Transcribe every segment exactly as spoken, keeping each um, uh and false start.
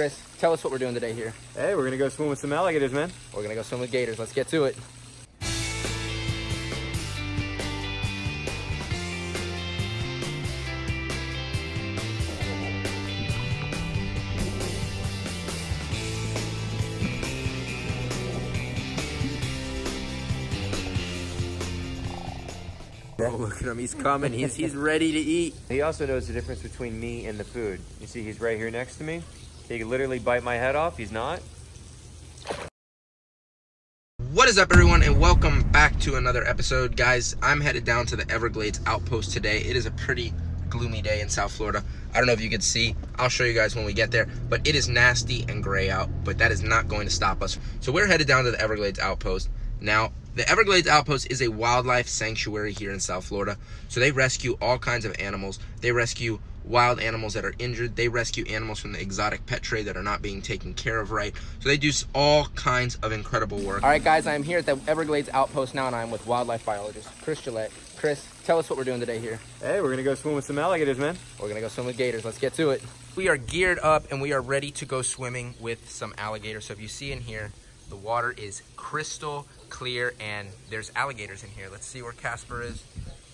Chris, tell us what we're doing today here. Hey, we're gonna go swim with some alligators, man. We're gonna go swim with gators. Let's get to it. Oh, look at him, he's coming, he's, he's ready to eat. He also knows the difference between me and the food. You see, he's right here next to me. He could literally bite my head off, he's not. What is up, everyone, and welcome back to another episode. Guys, I'm headed down to the Everglades Outpost today. It is a pretty gloomy day in South Florida. I don't know if you can see, I'll show you guys when we get there, but it is nasty and gray out, but that is not going to stop us. So we're headed down to the Everglades Outpost. Now, the Everglades Outpost is a wildlife sanctuary here in South Florida. So they rescue all kinds of animals. They rescue wild animals that are injured. They rescue animals from the exotic pet trade that are not being taken care of right. So they do all kinds of incredible work. All right, guys, I'm here at the Everglades Outpost now, and I'm with wildlife biologist Chris Gillette. Chris, tell us what we're doing today here. Hey, we're gonna go swim with some alligators, man. We're gonna go swim with gators. Let's get to it. We are geared up, and we are ready to go swimming with some alligators. So if you see in here, the water is crystal clear and there's alligators in here. Let's see where Casper is.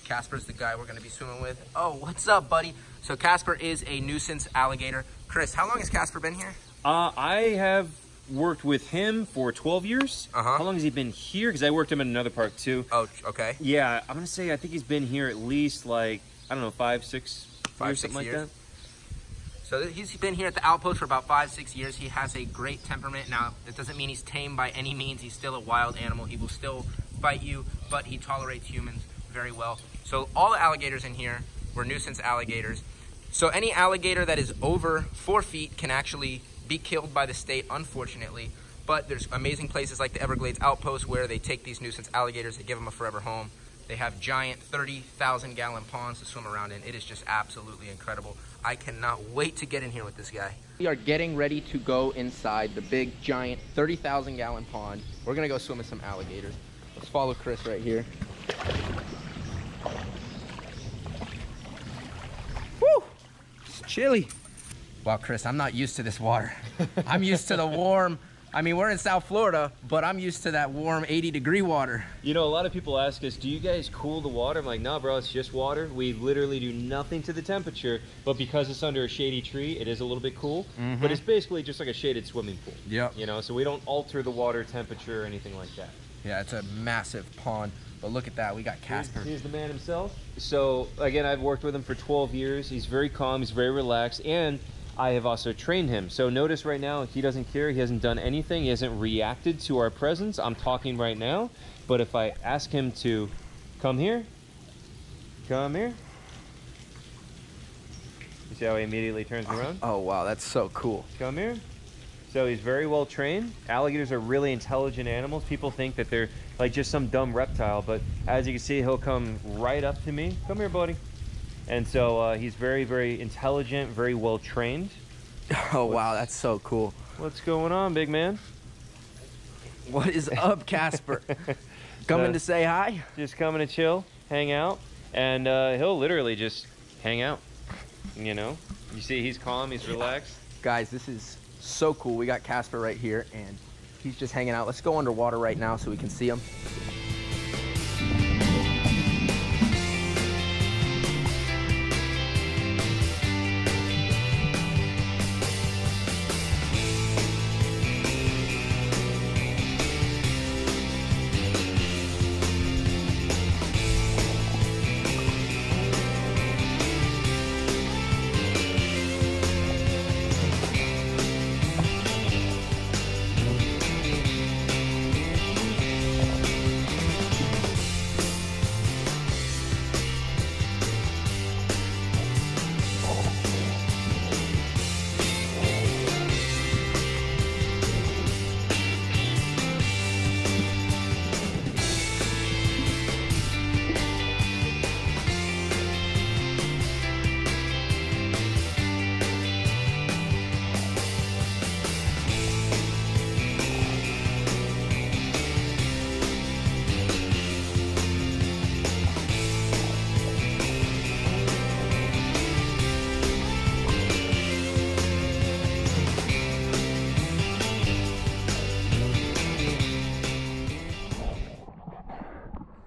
Casper's the guy we're gonna be swimming with. Oh, what's up, buddy? So Casper is a nuisance alligator. Chris, how long has Casper been here? Uh, I have worked with him for twelve years. Uh-huh. How long has he been here? Because I worked him in another park too. Oh, okay. Yeah, I'm gonna say I think he's been here at least like, I don't know, five, six, five, years, six something years. like that. So he's been here at the outpost for about five, six years. He has a great temperament. Now, that doesn't mean he's tame by any means. He's still a wild animal. He will still bite you, but he tolerates humans very well. So all the alligators in here were nuisance alligators. So any alligator that is over four feet can actually be killed by the state, unfortunately. But there's amazing places like the Everglades Outpost where they take these nuisance alligators, they give them a forever home. They have giant thirty thousand gallon ponds to swim around in. It is just absolutely incredible. I cannot wait to get in here with this guy. We are getting ready to go inside the big giant thirty thousand gallon pond. We're gonna go swim with some alligators. Let's follow Chris right here. Woo, it's chilly. Wow, Chris, I'm not used to this water. I'm used to the warm, I mean, we're in South Florida, but I'm used to that warm eighty degree water. You know, a lot of people ask us, do you guys cool the water? I'm like, nah, bro, it's just water. We literally do nothing to the temperature, but because it's under a shady tree, it is a little bit cool, mm-hmm. but it's basically just like a shaded swimming pool. Yeah. You know, so we don't alter the water temperature or anything like that. Yeah, it's a massive pond, but look at that. We got Casper. He's, he's the man himself. So again, I've worked with him for twelve years. He's very calm, he's very relaxed, and I have also trained him. So notice right now, he doesn't care, he hasn't done anything, he hasn't reacted to our presence. I'm talking right now, but if I ask him to come here, come here. You see how he immediately turns around? Oh, wow, that's so cool. Come here. So he's very well trained. Alligators are really intelligent animals. People think that they're like just some dumb reptile, but as you can see, he'll come right up to me. Come here, buddy. And so uh, he's very, very intelligent, very well trained. Oh, wow, that's so cool. What's going on, big man? What is up, Casper? Coming uh, to say hi? Just coming to chill, hang out, and uh, he'll literally just hang out, you know? You see, he's calm, he's relaxed. Guys, this is so cool. We got Casper right here, and he's just hanging out. Let's go underwater right now so we can see him.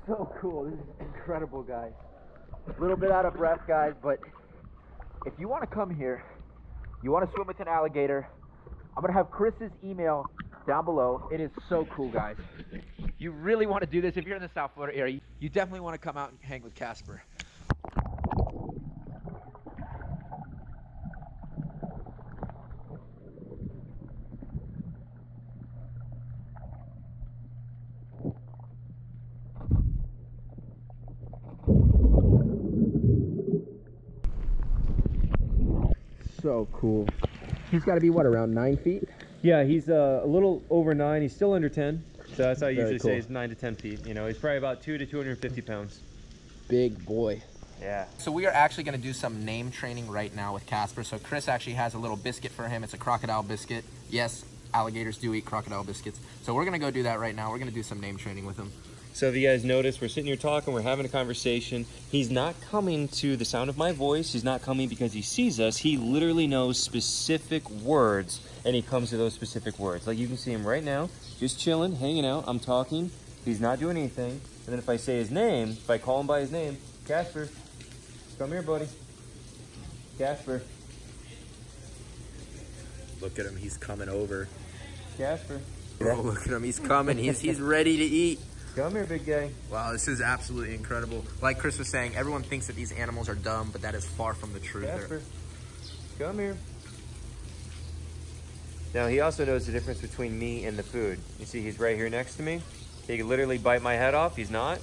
so cool. This is incredible, guys. A little bit out of breath, guys, but if you want to come here, you want to swim with an alligator, I'm going to have Chris's email down below. It is so cool, guys. You really want to do this. If you're in the South Florida area, you definitely want to come out and hang with Casper. So cool. He's got to be what, around nine feet? Yeah, he's uh, a little over nine. He's still under ten. So that's how I usually cool. say it's nine to ten feet. You know, he's probably about two to two hundred and fifty pounds. Big boy. Yeah. So we are actually going to do some name training right now with Casper. So Chris actually has a little biscuit for him. It's a crocodile biscuit. Yes, alligators do eat crocodile biscuits. So we're going to go do that right now. We're going to do some name training with him. So if you guys notice, we're sitting here talking, we're having a conversation. He's not coming to the sound of my voice. He's not coming because he sees us. He literally knows specific words, and he comes to those specific words. Like you can see him right now, just chilling, hanging out. I'm talking. He's not doing anything. And then if I say his name, if I call him by his name, Casper, come here, buddy. Casper. Look at him. He's coming over. Casper. Oh, look at him. He's coming. He's, he's ready to eat. Come here, big guy. Wow, this is absolutely incredible. Like Chris was saying, everyone thinks that these animals are dumb, but that is far from the truth. Casper, come here. Now, he also knows the difference between me and the food. You see, he's right here next to me. He could literally bite my head off. He's not.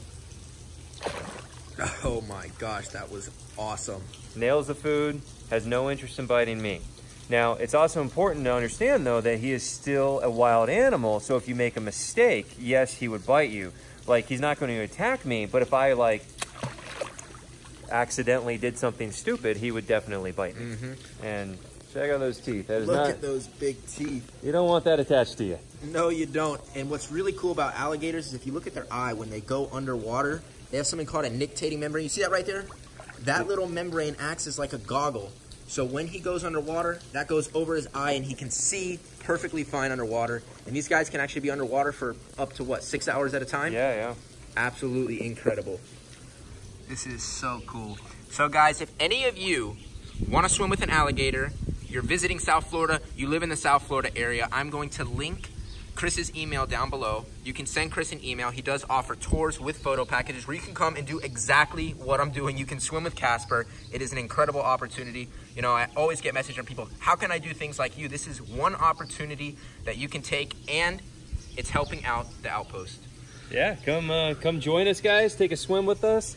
Oh my gosh, that was awesome. Nails the food, has no interest in biting me. Now, it's also important to understand, though, that he is still a wild animal. So if you make a mistake, yes, he would bite you. Like, he's not going to attack me, but if I, like, accidentally did something stupid, he would definitely bite me. Mm-hmm. And check out those teeth. That is Look not, at those big teeth. You don't want that attached to you. No, you don't. And what's really cool about alligators is if you look at their eye, when they go underwater, they have something called a nictating membrane. You see that right there? That little membrane acts as like a goggle. So when he goes underwater, that goes over his eye and he can see perfectly fine underwater. And these guys can actually be underwater for up to what, six hours at a time? Yeah, yeah. Absolutely incredible. This is so cool. So guys, if any of you want to swim with an alligator, you're visiting South Florida, you live in the South Florida area, I'm going to link Chris's email down below. You can send Chris an email. He does offer tours with photo packages where you can come and do exactly what I'm doing. You can swim with Casper. It is an incredible opportunity. You know, I always get messages from people, how can I do things like you? This is one opportunity that you can take, and it's helping out the outpost. Yeah, come, uh, come join us, guys. Take a swim with us.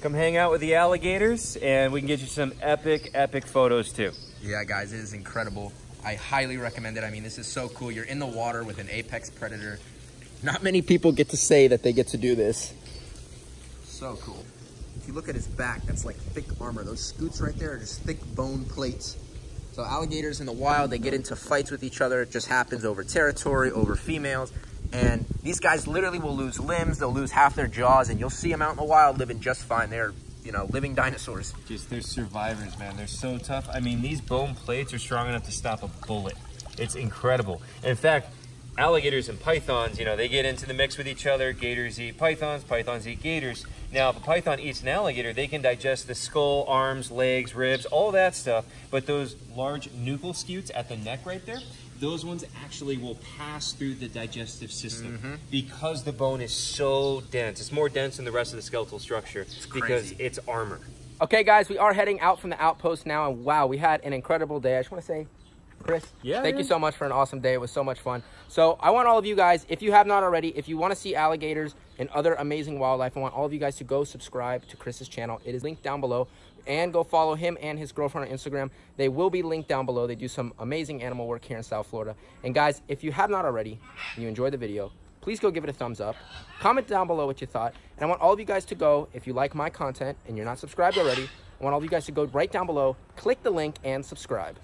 Come hang out with the alligators, and we can get you some epic, epic photos too. Yeah, guys, it is incredible. I highly recommend it. I mean, this is so cool. You're in the water with an apex predator. Not many people get to say that they get to do this. So cool. If you look at his back, that's like thick armor. Those scutes right there are just thick bone plates. So alligators in the wild, they get into fights with each other. It just happens over territory, over females. And these guys literally will lose limbs. They'll lose half their jaws, and you'll see them out in the wild living just fine. They're you know, living dinosaurs. Just, they're survivors, man. They're so tough. I mean, these bone plates are strong enough to stop a bullet. It's incredible. In fact, alligators and pythons, you know, they get into the mix with each other. Gators eat pythons, pythons eat gators. Now, if a python eats an alligator, they can digest the skull, arms, legs, ribs, all that stuff. But those large nuchal scutes at the neck right there, those ones actually will pass through the digestive system mm-hmm. because the bone is so dense. It's more dense than the rest of the skeletal structure it's because it's armor. Okay, guys, we are heading out from the outpost now, and wow, we had an incredible day. I just want to say, Chris, yeah, thank yeah. you so much for an awesome day. It was so much fun. So I want all of you guys, if you have not already, if you want to see alligators and other amazing wildlife, I want all of you guys to go subscribe to Chris's channel. It is linked down below. And go follow him and his girlfriend on Instagram. They will be linked down below. They do some amazing animal work here in South Florida. And guys, if you have not already, and you enjoyed the video, please go give it a thumbs up. Comment down below what you thought. And I want all of you guys to go, if you like my content and you're not subscribed already, I want all of you guys to go right down below, click the link, and subscribe.